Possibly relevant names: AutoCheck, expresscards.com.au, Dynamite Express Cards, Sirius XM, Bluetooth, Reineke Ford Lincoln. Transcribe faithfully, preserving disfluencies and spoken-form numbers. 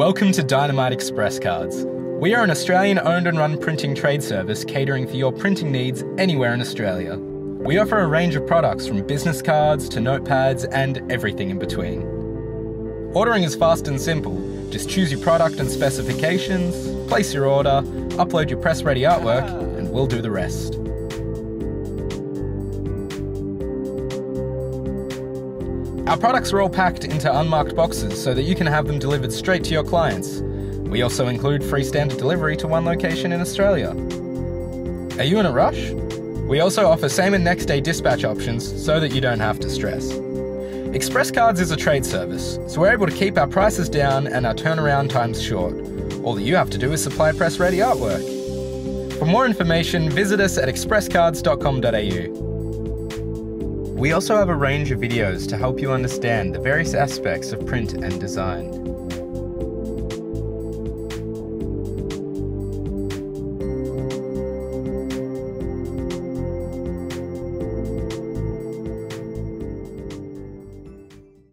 Welcome to Dynamite Express Cards. We are an Australian-owned and run printing trade service catering for your printing needs anywhere in Australia. We offer a range of products from business cards to notepads and everything in between. Ordering is fast and simple. Just choose your product and specifications, place your order, upload your press-ready artwork, and we'll do the rest. Our products are all packed into unmarked boxes so that you can have them delivered straight to your clients. We also include free standard delivery to one location in Australia. Are you in a rush? We also offer same and next day dispatch options so that you don't have to stress. Express Cards is a trade service, so we're able to keep our prices down and our turnaround times short. All that you have to do is supply press ready artwork. For more information, visit us at express cards dot com dot a u. We also have a range of videos to help you understand the various aspects of print and design.